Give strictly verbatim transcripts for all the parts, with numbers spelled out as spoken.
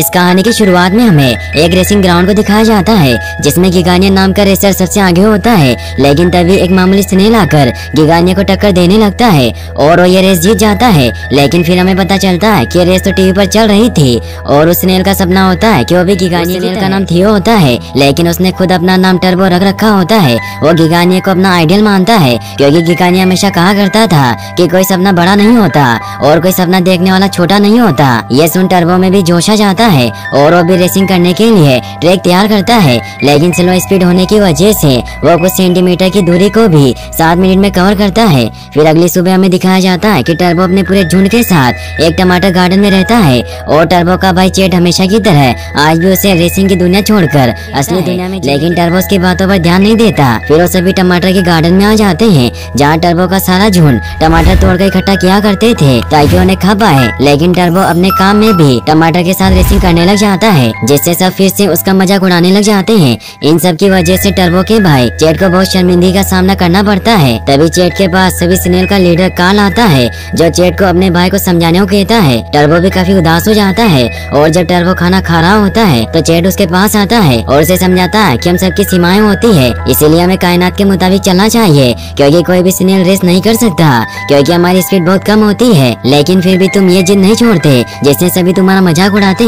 इस कहानी की शुरुआत में हमें एक रेसिंग ग्राउंड को दिखाया जाता है जिसमें गिगानिया नाम का रेसर सबसे आगे होता है, लेकिन तभी एक मामूली स्नेह लाकर गिगानिया को टक्कर देने लगता है और वो ये रेस जीत जाता है। लेकिन फिर हमें पता चलता है कि ये रेस तो टीवी पर चल रही थी और उस स्नेल का सपना होता है कि वो भी गिगानिया। स्नेल का नाम थियो होता है, लेकिन उसने खुद अपना नाम टर्बो रख रखा होता है। वो गिगानिया को अपना आइडियल मानता है क्योंकि गिगानिया हमेशा कहा करता था कि कोई सपना बड़ा नहीं होता और कोई सपना देखने वाला छोटा नहीं होता। ये सुन टर्बो में भी जोश आ जाता है और वो भी रेसिंग करने के लिए ट्रैक तैयार करता है, लेकिन स्लो स्पीड होने की वजह से वो कुछ सेंटीमीटर की दूरी को भी सात मिनट में कवर करता है। फिर अगली सुबह हमें दिखाया जाता है कि टर्बो अपने पूरे झुंड के साथ एक टमाटर गार्डन में रहता है और टर्बो का भाई चेट हमेशा की तरह आज भी उसे रेसिंग की दुनिया छोड़कर असली दुनिया में, लेकिन टर्बो उसकी बातों पर ध्यान नहीं देता। फिर वो सभी टमाटर के गार्डन में आ जाते हैं जहाँ टर्बो का सारा झुंड टमाटर तोड़कर इकट्ठा किया करते थे ताकि उन्हें खा पाए, लेकिन टर्बो अपने काम में भी टमाटर के साथ करने लग जाता है जिससे सब फिर से उसका मजाक उड़ाने लग जाते हैं। इन सब की वजह से टर्बो के भाई चेट को बहुत शर्मिंदगी का सामना करना पड़ता है। तभी चेट के पास सभी स्नेल का लीडर काल आता है जो चेट को अपने भाई को समझाने को कहता है। टर्बो भी काफी उदास हो जाता है और जब टर्बो खाना खा रहा होता है तो चेट उसके पास आता है और उसे समझाता है कि हम सबकी सीमाएं होती है, इसीलिए हमें कायनात के मुताबिक चलना चाहिए क्योंकि कोई भी स्नेल रेस नहीं कर सकता क्योंकि हमारी स्पीड बहुत कम होती है। लेकिन फिर भी तुम ये जिद नहीं छोड़ते जिससे सभी तुम्हारा मजाक उड़ाते,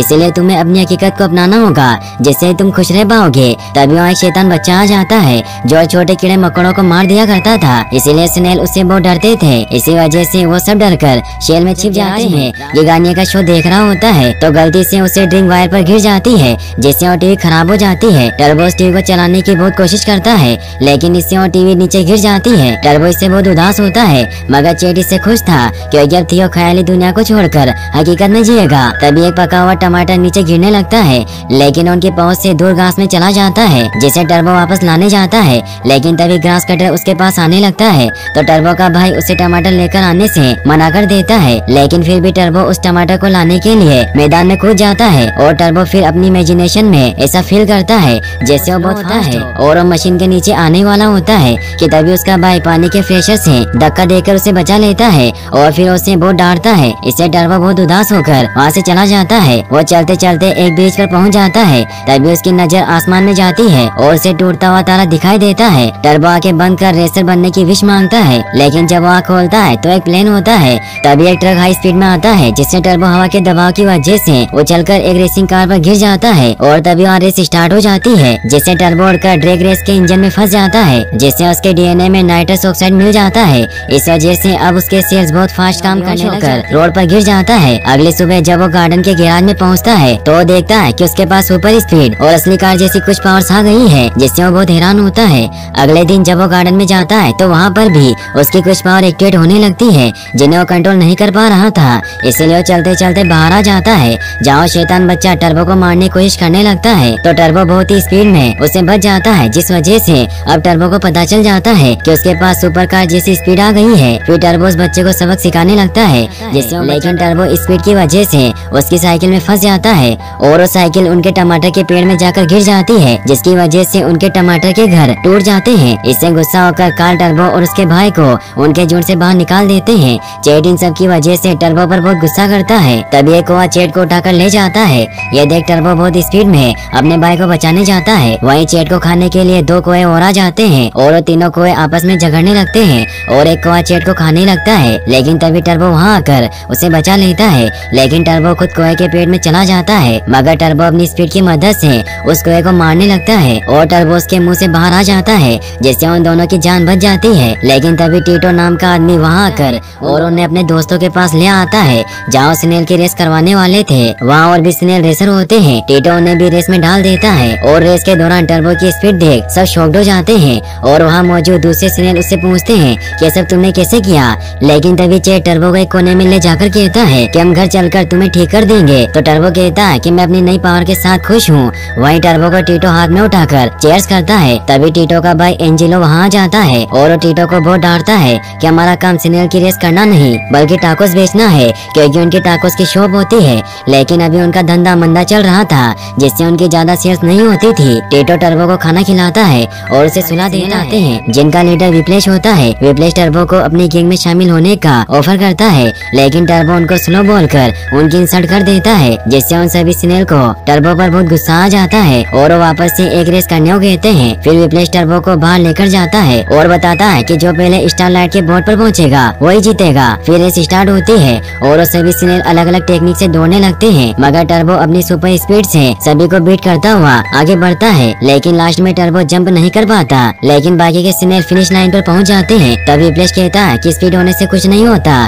इसलिए तुम्हें अपनी हकीकत को अपनाना होगा जिससे तुम खुश रह पाओगे। तभी वहाँ एक शैतान बच्चा आ जाता है जो छोटे कीड़े मकोड़ों को मार दिया करता था, इसीलिए स्नेल उससे बहुत डरते थे। इसी वजह से वो सब डरकर शेल में छिप जाते हैं। गिगानिया का शो देख रहा होता है तो गलती से उसे ड्रिंक वायर पर गिर जाती है जिससे वो टीवी खराब हो जाती है। टर्बो टीवी को चलाने की बहुत कोशिश करता है लेकिन इससे वो टीवी नीचे गिर जाती है। टर्बो इससे बहुत उदास होता है मगर चेट इससे खुश था क्योंकि अब थियो ख्याली दुनिया को छोड़कर हकीकत में जिएगा। तभी एक पका हुआ टमाटर नीचे गिरने लगता है लेकिन उनके पहुंच से दूर घास में चला जाता है जिसे टर्बो वापस लाने जाता है, लेकिन तभी घास कटर उसके पास आने लगता है तो टर्बो का भाई उसे टमाटर लेकर आने से मना कर देता है। लेकिन फिर भी टर्बो उस टमाटर को लाने के लिए मैदान में कूद जाता है और टर्बो फिर अपनी इमेजिनेशन में ऐसा फील करता है जैसे वो बहुत होता है और वो मशीन के नीचे आने वाला होता है कि तभी उसका भाई पानी के फ्रेशर से धक्का देकर उसे बचा लेता है और फिर उसे बहुत डांटता है। इससे टर्बो बहुत उदास होकर वहाँ से चला जाता है। वो चलते चलते एक बीच पर पहुंच जाता है तभी उसकी नजर आसमान में जाती है और उसे टूटता हुआ तारा दिखाई देता है। टर्बो आंखें बंद कर रेसर बनने की विश मांगता है, लेकिन जब वह खोलता है तो एक प्लेन होता है। तभी एक ट्रक हाई स्पीड में आता है जिससे टर्बो हवा के दबाव की वजह से उछलकर एक रेसिंग कार पर गिर जाता है और तभी वहाँ रेस स्टार्ट हो जाती है जिससे टर्बो उड़कर ड्रैग रेस के इंजन में फंस जाता है जिससे उसके डीएनए में नाइट्रस ऑक्साइड मिल जाता है। इस वजह से अब उसके सेल्स बहुत फास्ट काम कर रोड पर गिर जाता है। अगले सुबह जब वो गार्डन के गैराज में पहुंचता है तो वो देखता है कि उसके पास सुपर स्पीड और असली कार जैसी कुछ पावर्स आ गई है जिससे वो बहुत हैरान होता है। अगले दिन जब वो गार्डन में जाता है तो वहाँ पर भी उसकी कुछ पावर एक्टिवेट होने लगती है जिन्हें वो कंट्रोल नहीं कर पा रहा था, इसीलिए वो चलते चलते बाहर आ जाता है जहाँ शैतान बच्चा टर्बो को मारने की कोशिश करने लगता है तो टर्बो बहुत ही स्पीड में उससे बच जाता है जिस वजह से अब टर्बो को पता चल जाता है कि उसके पास सुपर कार जैसी स्पीड आ गई है। फिर टर्बो उस बच्चे को सबक सिखाने लगता है जिससे, लेकिन टर्बो स्पीड की वजह से उसकी साइकिल में फंस जाता है और वो साइकिल उनके टमाटर के पेड़ में जाकर गिर जाती है जिसकी वजह से उनके टमाटर के घर टूट जाते हैं। इससे गुस्सा होकर कार्ल टर्बो और उसके भाई को उनके झुंड से बाहर निकाल देते हैं। चेट इन सब की वजह से टर्बो पर बहुत गुस्सा करता है। तभी एक कौवा चेट को उठाकर ले जाता है। यह देख टर्बो बहुत स्पीड में अपने भाई को बचाने जाता है। वहीं चेट को खाने के लिए दो कौवे और आ जाते हैं और वो तीनों कौवे आपस में झगड़ने लगते हैं और एक कौवा चेट को खाने लगता है, लेकिन तभी टर्बो वहाँ आकर उसे बचा लेता है। लेकिन टर्बो खुद कोए के पेट में चला जाता है मगर टर्बो अपनी स्पीड की मदद से उस कोए को मारने लगता है और टर्बो उसके मुंह से बाहर आ जाता है जिससे उन दोनों की जान बच जाती है। लेकिन तभी टीटो नाम का आदमी वहां आकर और उन्हें अपने दोस्तों के पास ले आता है जहां स्नेल की रेस करवाने वाले थे। वहां और भी स्नेल रेसर होते हैं। टीटो उन्हें भी रेस में डाल देता है और रेस के दौरान टर्बो की स्पीड देख सब शॉक्ड हो जाते हैं और वहाँ मौजूद दूसरे स्नेल उससे पूछते हैं कि सब तुमने कैसे किया। लेकिन तभी चेट टर्बो को एक कोने में ले जाकर कहता है कि हम घर चलकर तुम्हें ठीक कर देंगे तो टर्बो कहता है कि मैं अपनी नई पावर के साथ खुश हूँ। वहीं टर्बो को टीटो हाथ में उठाकर चेयर्स करता है। तभी टीटो का भाई एंजेलो वहाँ आ जाता है और वो टीटो को बहुत डांटता है कि हमारा काम स्नेल की रेस करना नहीं बल्कि टाकोस बेचना है क्योंकि उनकी टाकोस की शॉप होती है, लेकिन अभी उनका धंधा मंदा चल रहा था जिससे उनकी ज्यादा सेल्स नहीं होती थी। टीटो टर्बो को खाना खिलाता है और उसे सुला देने आते हैं जिनका लीडर विप्लेश होता है। विप्लेश टर्बो को अपनी गैंग में शामिल होने का ऑफर करता है, लेकिन टर्बो उनको स्लो बोलकर उनकी इंसल्ट कर देता देता है, जिससे उन सभी स्नेल को टर्बो पर बहुत गुस्सा आ जाता है और वो वापस से एक रेस करने को कहते हैं। फिर विप्लेश टर्बो को बाहर लेकर जाता है और बताता है कि जो पहले स्टार लाइट के बोर्ड पर पहुंचेगा वही जीतेगा। फिर रेस स्टार्ट होती है और वो सभी स्नेल अलग अलग टेक्निक से दौड़ने लगते हैं, मगर टर्बो अपनी सुपर स्पीड से सभी को बीट करता हुआ आगे बढ़ता है। लेकिन लास्ट में टर्बो जंप नहीं कर पाता, लेकिन बाकी के स्नेल फिनिश लाइन पर पहुंच जाते हैं। तब विप्लेश कहता है कि स्पीड होने से कुछ नहीं होता,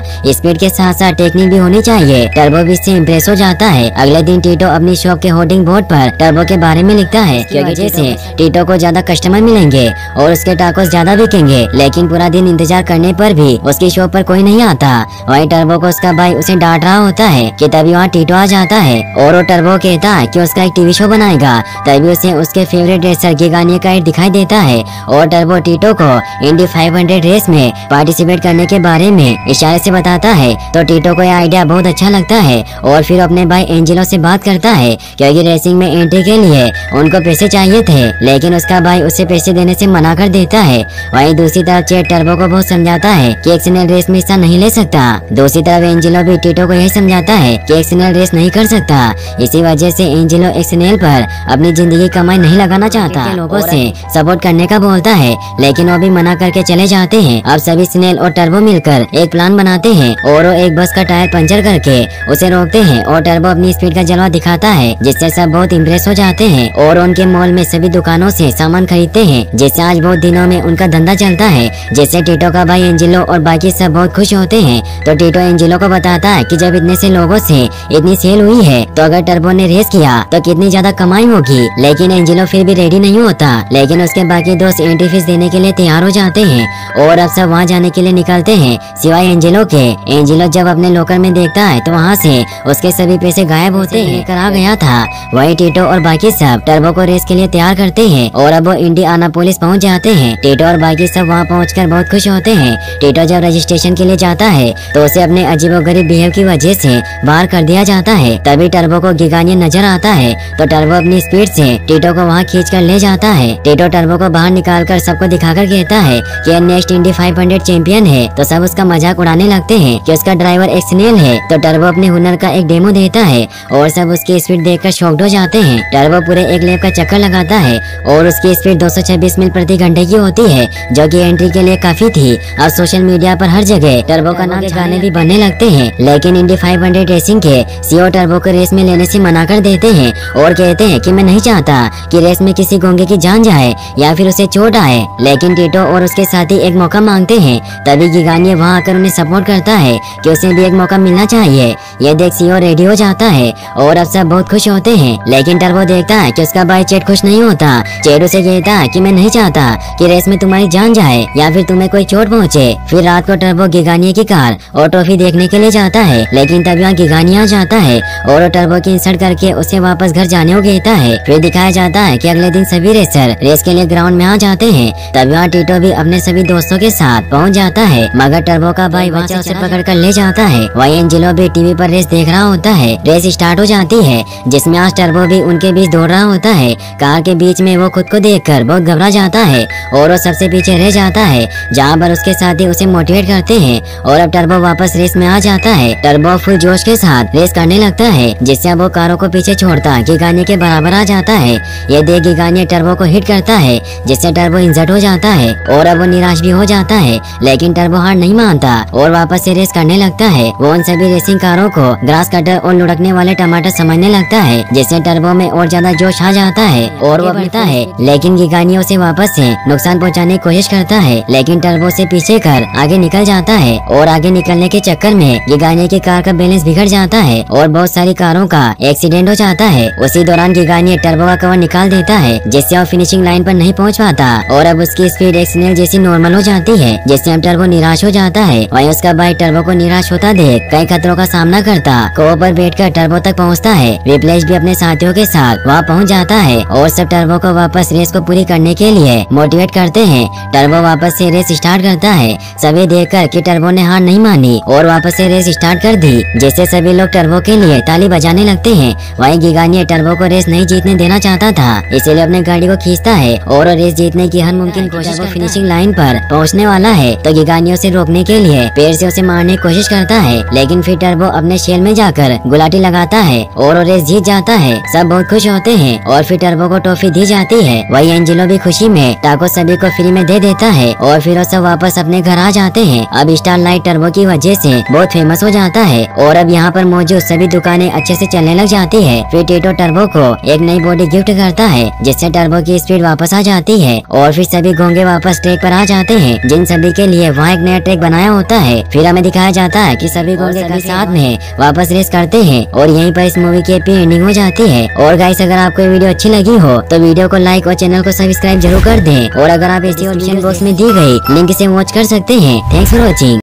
स्पीड के साथ साथ टेक्निक भी होनी चाहिए। टर्बो भी इससे इम्प्रेस हो जाता है। अगले दिन टीटो अपनी शॉप के होर्डिंग बोर्ड पर टर्बो के बारे में लिखता है कि वजह से टीटो को ज्यादा कस्टमर मिलेंगे और उसके टाकोस ज्यादा बिकेंगे। लेकिन पूरा दिन इंतजार करने पर भी उसकी शॉप पर कोई नहीं आता। वहीं टर्बो को उसका भाई उसे डांट रहा होता है कि तभी वहाँ टीटो आ जाता है और वो टर्बो कहता है कि उसका एक टीवी शो बनाएगा। तभी उसे उसके फेवरेट रेसर गिगानिया का एड दिखाई देता है और टर्बो टीटो को इंडी फाइव हंड्रेड रेस में पार्टिसिपेट करने के बारे में इशारे से बताता है। तो टीटो को यह आइडिया बहुत अच्छा लगता है और फिर अपने भाई एंजेलो से बात करता है क्योंकि रेसिंग में एंट्री के लिए उनको पैसे चाहिए थे, लेकिन उसका भाई उसे पैसे देने से मना कर देता है। वहीं दूसरी तरफ चेट टर्बो को बहुत समझाता है कि एक स्नेल रेस में हिस्सा नहीं ले सकता। दूसरी तरफ एंजेलो भी टीटो को यही समझाता है कि एक स्नेल रेस नहीं कर सकता। इसी वजह से एंजेलो एक स्नेल पर अपनी जिंदगी कमाई नहीं लगाना चाहता, लोगों से सपोर्ट करने का बोलता है, लेकिन वो भी मना करके चले जाते हैं। अब सभी स्नेल और टर्बो मिलकर एक प्लान बनाते हैं और वो एक बस का टायर पंचर करके उसे रोकते हैं और टर्बो अपनी स्पीड का जलवा दिखाता है, जिससे सब बहुत इम्प्रेस हो जाते हैं और उनके मॉल में सभी दुकानों से सामान खरीदते हैं, जिससे आज बहुत दिनों में उनका धंधा चलता है। जिससे टीटो का भाई एंजेलो और बाकी सब बहुत खुश होते हैं। तो टीटो एंजेलो को बताता है कि जब इतने से लोगों से इतनी सेल हुई है तो अगर टर्बो ने रेस किया तो कितनी ज्यादा कमाई होगी। लेकिन एंजेलो फिर भी रेडी नहीं होता, लेकिन उसके बाकी दोस्त एंट्री फीस देने के लिए तैयार हो जाते हैं और अब सब वहाँ जाने के लिए निकलते हैं सिवाय एंजेलो के। एंजेलो जब अपने लोकर में देखता है तो वहाँ से उसके सभी पैसे गायब होते हैं, लेकर आ गया था। वही टीटो और बाकी सब टर्बो को रेस के लिए तैयार करते हैं और अब वो इंडियानापोलिस पहुँच जाते हैं। टीटो और बाकी सब वहाँ पहुँचकर बहुत खुश होते हैं। टीटो जब रजिस्ट्रेशन के लिए जाता है तो उसे अपने अजीबोगरीब बिहेव की वजह से बाहर कर दिया जाता है। तभी टर्बो को गिगानिया नजर आता है, तो टर्बो अपनी स्पीड से टीटो को वहाँ खींच कर ले जाता है। टीटो टर्बो को बाहर निकाल कर सबको दिखाकर कहता है कि next Indy five hundred champion है। तो सब उसका मजाक उड़ाने लगते हैं कि उसका ड्राइवर एक स्नेल है। तो टर्बो अपने हुनर का एक डेमो देता है और सब उसकी स्पीड देखकर शॉक्ड हो जाते हैं। टर्बो पूरे एक लैप का चक्कर लगाता है और उसकी स्पीड दो सौ छब्बीस मील प्रति घंटे की होती है, जो कि एंट्री के लिए काफी थी। अब सोशल मीडिया पर हर जगह टर्बो का नाम गाने भी बनने लगते हैं, लेकिन इंडी फाइव हंड्रेड रेसिंग के सीओ टर्बो को रेस में लेने से मना कर देते हैं और कहते हैं कि मैं नहीं चाहता कि रेस में किसी गोंगे की जान जाए या फिर उसे चोट आए। लेकिन टीटो और उसके साथी एक मौका मांगते हैं। तभी गिगानिया वहाँ आकर उन्हें सपोर्ट करता है कि उसे भी एक मौका मिलना चाहिए। यह देख सीओ रेडी हो जाता है और अब सब बहुत खुश होते हैं। लेकिन टर्बो देखता है कि उसका भाई चेट खुश नहीं होता। चेट उसे कहता है कि मैं नहीं चाहता कि रेस में तुम्हारी जान जाए या फिर तुम्हें कोई चोट पहुँचे। फिर रात को टर्बो गिगानिया की कार और ट्रॉफी देखने के लिए जाता है, लेकिन तब वहाँ गिगानिया जाता है और टर्बो की इंसल्ट करके उसे वापस घर जाने को कहता है। फिर दिखाया जाता है की अगले दिन सभी रेसर रेस के लिए ग्राउंड में आ जाते हैं। तब वहाँ टीटो भी अपने सभी दोस्तों के साथ पहुँच जाता है, मगर टर्बो का भाई वहाँ से उसे पकड़ कर ले जाता है। वही एंजेलो भी टीवी पर रेस देख रहा होता है। रेस स्टार्ट हो जाती है, जिसमें आज टर्बो भी उनके बीच दौड़ रहा होता है। कार के बीच में वो खुद को देखकर बहुत घबरा जाता है और वो सबसे पीछे रह जाता है, जहाँ पर उसके साथी उसे मोटिवेट करते हैं और अब टर्बो वापस रेस में आ जाता है। टर्बो फुल जोश के साथ रेस करने लगता है, जिससे अब वो कारों को पीछे छोड़ता गिगानिया के बराबर आ जाता है। ये देख गिगानिया टर्बो को हिट करता है, जिससे टर्बो इंजर्ड हो जाता है और अब वो निराश भी हो जाता है। लेकिन टर्बो हार नहीं मानता और वापस से रेस करने लगता है। वो उन सभी रेसिंग कारों को ग्रास कटर और लुढ़कने वाले टमाटर समझने लगता है, जिससे टर्बो में और ज्यादा जोश आ जाता है और वो बढ़ता है। लेकिन गिगानिया उसे वापस से नुकसान पहुंचाने की कोशिश करता है, लेकिन टर्बो उसे पीछे कर आगे निकल जाता है और आगे निकलने के चक्कर में गिगानिया की कार का बैलेंस बिगड़ जाता है और बहुत सारी कारों का एक्सीडेंट हो जाता है। उसी दौरान गिगानिया टर्बो का कवर निकाल देता है, जिससे वो फिनिशिंग लाइन पर नहीं पहुँच पाता और अब उसकी स्पीड एक स्नेल जैसी नॉर्मल हो जाती है, जिससे अब टर्बो निराश हो जाता है। वहीं उसका भाई टर्बो को निराश होता देख कई खतरों का सामना करता को पर बैठकर टर्बो तक पहुंचता है। विप्लेश भी अपने साथियों के साथ वहां पहुंच जाता है और सब टर्बो को वापस रेस को पूरी करने के लिए मोटिवेट करते हैं। टर्बो वापस से रेस स्टार्ट करता है। सभी देखकर कि टर्बो ने हार नहीं मानी और वापस से रेस स्टार्ट कर दी, जिससे सभी लोग टर्बो के लिए ताली बजाने लगते हैं। वहीं गिगानिया टर्बो को रेस नहीं जीतने देना चाहता था, इसीलिए अपने गाड़ी को खींचता है और रेस जीतने की हर मुमकिन कोशिश में फिनिशिंग लाइन पर पहुंचने वाला है। तो गिगानिया उसे रोकने के लिए पेड़ से उसे मारने की कोशिश करता है, लेकिन फिर टर्बो अपने शेल में जाकर गुलाटी लगाता है और वो रेस जीत जाता है। सब बहुत खुश होते हैं और फिर टर्बो को ट्रॉफी दी जाती है। वही एंजेलो भी खुशी में टाको सभी को फ्री में दे देता है और फिर वो सब वापस अपने घर आ जाते हैं। अब स्टार लाइट टर्बो की वजह से बहुत फेमस हो जाता है और अब यहाँ पर मौजूद सभी दुकानें अच्छे से चलने लग जाती है। फिर टीटो टर्बो को एक नई बॉडी गिफ्ट करता है जिससे टर्बो की स्पीड वापस आ जाती है और फिर सभी घोंगे वापस ट्रैक पर आ जाते हैं जिन सभी के लिए वहाँ एक नया ट्रैक बनाया होता है। फिर हमें दिखाया जाता है कि सभी घोंगे सभी साथ में वापस रेस करते हैं और यहीं पर इस मूवी की हैप्पी एंडिंग हो जाती है। और गाइस अगर आपको ये वीडियो अच्छी लगी हो तो वीडियो को लाइक और चैनल को सब्सक्राइब जरूर कर दें और अगर आप इसी ऑप्शन बॉक्स में दी गई लिंक से वॉच कर सकते हैं। Thanks for watching.